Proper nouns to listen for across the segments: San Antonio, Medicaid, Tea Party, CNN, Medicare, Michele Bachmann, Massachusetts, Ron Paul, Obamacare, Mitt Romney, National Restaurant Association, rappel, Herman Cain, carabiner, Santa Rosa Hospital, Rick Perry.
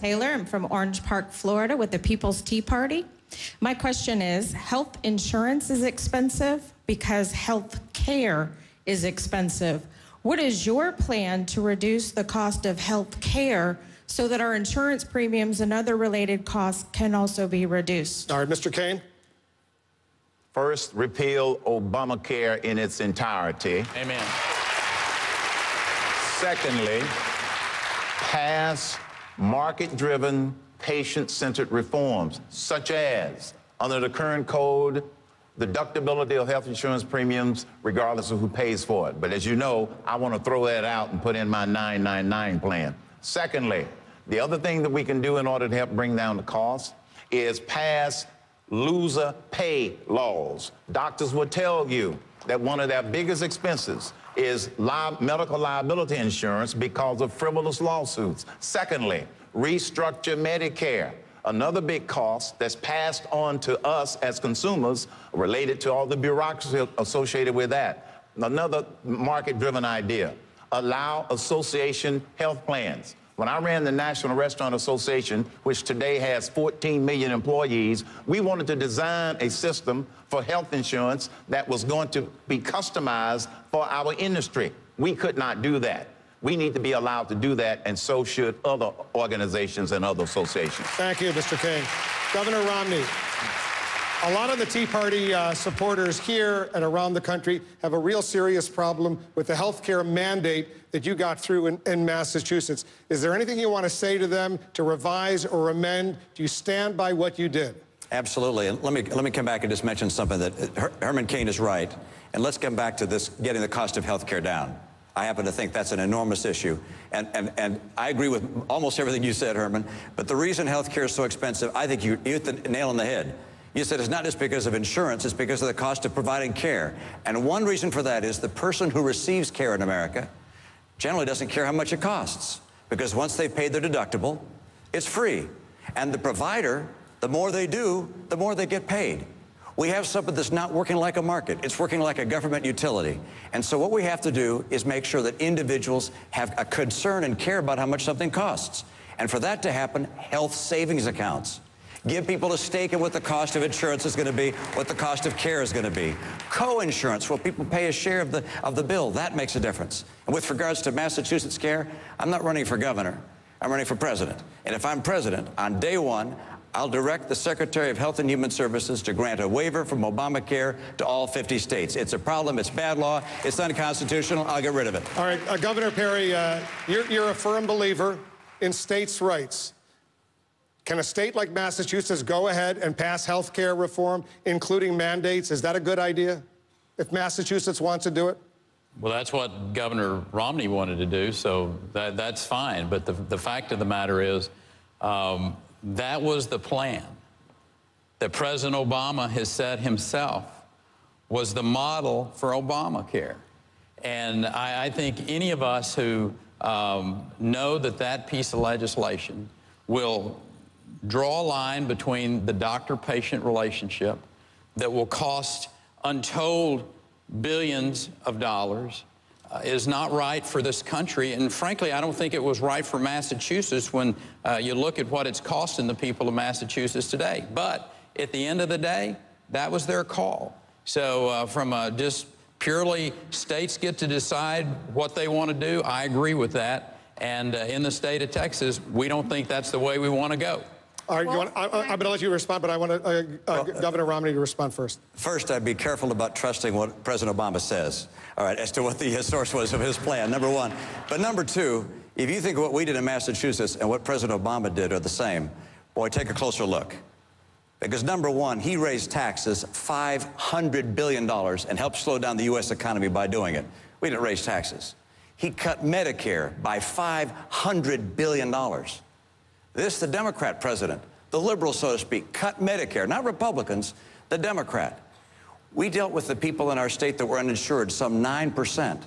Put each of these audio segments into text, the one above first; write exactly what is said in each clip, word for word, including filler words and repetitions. Taylor. I'm from Orange Park, Florida, with the People's Tea Party. My question is, health insurance is expensive because health care is expensive. What is your plan to reduce the cost of health care so that our insurance premiums and other related costs can also be reduced? All right, Mister Cain. First, repeal Obamacare in its entirety. Amen. Secondly, pass market-driven, patient-centered reforms, such as, under the current code, deductibility of health insurance premiums, regardless of who pays for it. But as you know, I want to throw that out and put in my nine nine nine plan. Secondly, the other thing that we can do in order to help bring down the cost is pass loser pay laws. Doctors will tell you that one of their biggest expenses is li- medical liability insurance because of frivolous lawsuits. Secondly, restructure Medicare. Another big cost that's passed on to us as consumers related to all the bureaucracy associated with that. Another market-driven idea, allow association health plans. When I ran the National Restaurant Association, which today has fourteen million employees, we wanted to design a system for health insurance that was going to be customized for our industry. We could not do that. We need to be allowed to do that, and so should other organizations and other associations. Thank you, Mister Cain. Governor Romney, a lot of the Tea Party uh, supporters here and around the country have a real serious problem with the health care mandate that you got through in, in Massachusetts. Is there anything you want to say to them to revise or amend? Do you stand by what you did? Absolutely. And let me, let me come back and just mention something that Her Herman Cain is right. And let's come back to this, getting the cost of health care down. I happen to think that's an enormous issue. And, and, and I agree with almost everything you said, Herman. But the reason health care is so expensive, I think you hit the nail on the head. You said it's not just because of insurance, it's because of the cost of providing care. And one reason for that is the person who receives care in America generally doesn't care how much it costs, because once they've paid their deductible, it's free. And the provider, the more they do, the more they get paid. We have something that's not working like a market. It's working like a government utility. And so what we have to do is make sure that individuals have a concern and care about how much something costs. And for that to happen, health savings accounts. Give people a stake in what the cost of insurance is going to be, what the cost of care is going to be. Co-insurance, where people pay a share of the, of the bill, that makes a difference. And with regards to Massachusetts care, I'm not running for governor. I'm running for president. And if I'm president, on day one, I'll direct the Secretary of Health and Human Services to grant a waiver from Obamacare to all fifty states. It's a problem. It's bad law. It's unconstitutional. I'll get rid of it. All right, uh, Governor Perry, uh, you're, you're a firm believer in states' rights. Can a state like Massachusetts go ahead and pass health care reform, including mandates? Is that a good idea, if Massachusetts wants to do it? Well, that's what Governor Romney wanted to do, so that, that's fine. But the, the fact of the matter is, um, that was the plan that President Obama has said himself was the model for Obamacare. And I, I think any of us who um, know that that piece of legislation will draw a line between the doctor-patient relationship that will cost untold billions of dollars Uh, is not right for this country, and frankly, I don't think it was right for Massachusetts when uh, you look at what it's costing the people of Massachusetts today. But at the end of the day, that was their call. So uh, from a just purely states get to decide what they want to do, I agree with that. And uh, in the state of Texas, we don't think that's the way we want to go. All right, well, you want, I, I, I'm going to let you respond, but I want to, uh, uh, well, Governor Romney to respond first. First, I'd be careful about trusting what President Obama says, all right, as to what the uh, source was of his plan, number one. But number two, if you think what we did in Massachusetts and what President Obama did are the same, boy, take a closer look. Because number one, he raised taxes five hundred billion dollars and helped slow down the U S economy by doing it. We didn't raise taxes. He cut Medicare by five hundred billion dollars. This, the Democrat president, the liberal, so to speak, cut Medicare, not Republicans, the Democrat. We dealt with the people in our state that were uninsured, some nine percent.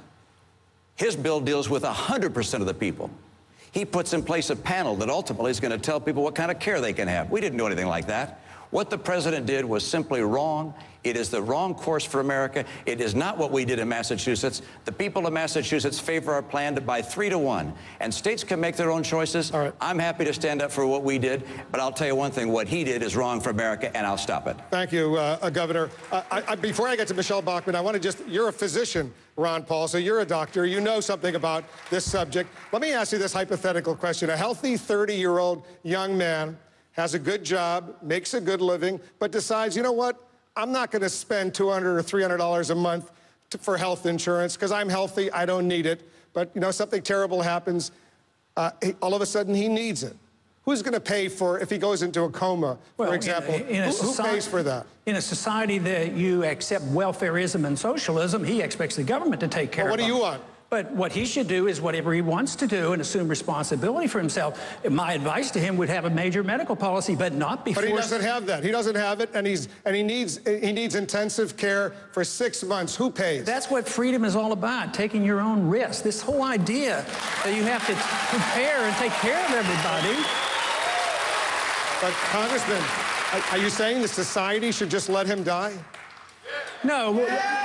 His bill deals with one hundred percent of the people. He puts in place a panel that ultimately is going to tell people what kind of care they can have. We didn't do anything like that. What the president did was simply wrong. It is the wrong course for America. It is not what we did in Massachusetts. The people of Massachusetts favor our plan by three to one. And states can make their own choices. All right. I'm happy to stand up for what we did, but I'll tell you one thing, what he did is wrong for America, and I'll stop it. Thank you, uh, Governor. Uh, I, I, before I get to Michele Bachmann, I want to just, you're a physician, Ron Paul, so you're a doctor. You know something about this subject. Let me ask you this hypothetical question. A healthy thirty-year-old young man has a good job, makes a good living, but decides, you know what? I'm not going to spend two hundred or three hundred dollars a month to, for health insurance because I'm healthy, I don't need it. But, you know, something terrible happens. Uh, he, all of a sudden, he needs it. Who's going to pay for if he goes into a coma, well, for example? In a, in a who, society, who pays for that? In a society that you accept welfareism and socialism, he expects the government to take care well, what of it. What do you want? But what he should do is whatever he wants to do and assume responsibility for himself. My advice to him would have a major medical policy, but not before. But he doesn't have that. He doesn't have it, and he's and he needs he needs intensive care for six months. Who pays? That's what freedom is all about: taking your own risk. This whole idea that you have to prepare and take care of everybody. But Congressman, are you saying the society should just let him die? No. Yeah.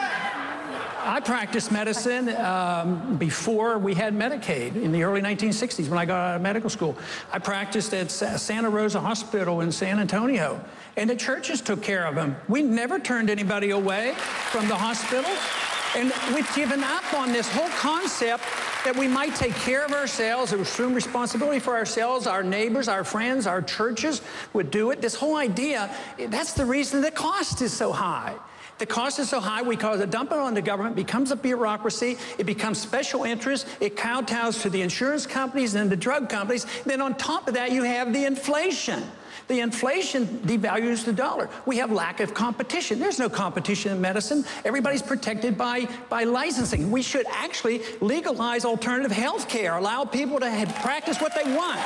I practiced medicine um, before we had Medicaid in the early nineteen sixties when I got out of medical school. I practiced at Sa- Santa Rosa Hospital in San Antonio, and the churches took care of them. We never turned anybody away from the hospital, and we've given up on this whole concept that we might take care of ourselves and assume responsibility for ourselves, our neighbors, our friends, our churches would do it. This whole idea, that's the reason the cost is so high. The cost is so high, we cause a dump it on the government, becomes a bureaucracy, it becomes special interest, it kowtows to the insurance companies and the drug companies. Then on top of that, you have the inflation. The inflation devalues the dollar. We have lack of competition. There's no competition in medicine. Everybody's protected by, by licensing. We should actually legalize alternative health care, allow people to practice what they want.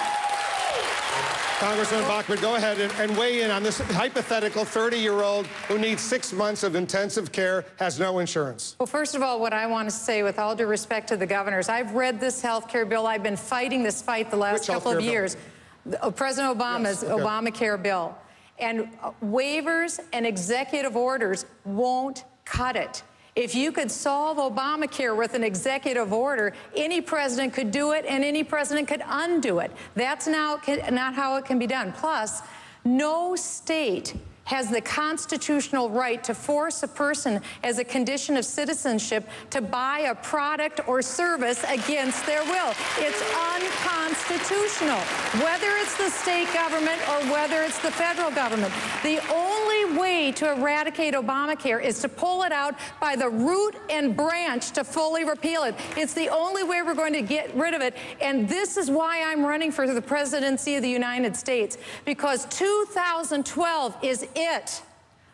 Congressman Bachmann, go ahead and, and weigh in on this hypothetical thirty-year-old who needs six months of intensive care, has no insurance. Well, first of all, what I want to say, with all due respect to the governors, I've read this health care bill. I've been fighting this fight the last Which couple of bill? years. The, President Obama's yes, okay. Obamacare bill. And waivers and executive orders won't cut it. If you could solve Obamacare with an executive order, any president could do it, and any president could undo it. That's now not how it can be done. Plus, no state has the constitutional right to force a person as a condition of citizenship to buy a product or service against their will. It's unconstitutional, whether it's the state government or whether it's the federal government. The only way to eradicate Obamacare is to pull it out by the root and branch to fully repeal it. It's the only way we're going to get rid of it. And this is why I'm running for the presidency of the United States, because two thousand twelve is it.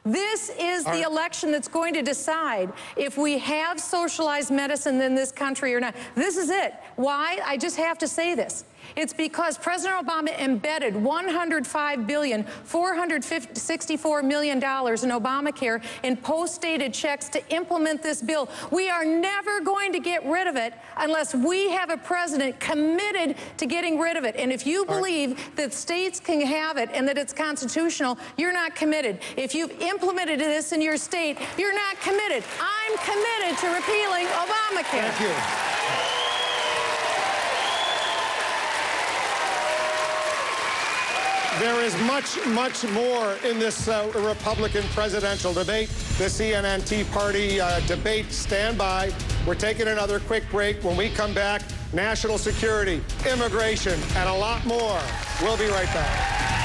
This is the election that's going to decide if we have socialized medicine in this country or not. This is it. Why? I just have to say this. It's because President Obama embedded one hundred five billion four hundred sixty-four million dollars in Obamacare in post-dated checks to implement this bill. We are never going to get rid of it unless we have a president committed to getting rid of it. And if you believe that states can have it and that it's constitutional, you're not committed. If you've implemented this in your state, you're not committed. I'm committed to repealing Obamacare. Thank you. There is much, much more in this uh, Republican presidential debate, the C N N Tea Party uh, debate. Stand by. We're taking another quick break. When we come back, national security, immigration, and a lot more. We'll be right back.